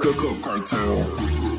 Cook Up Cartel.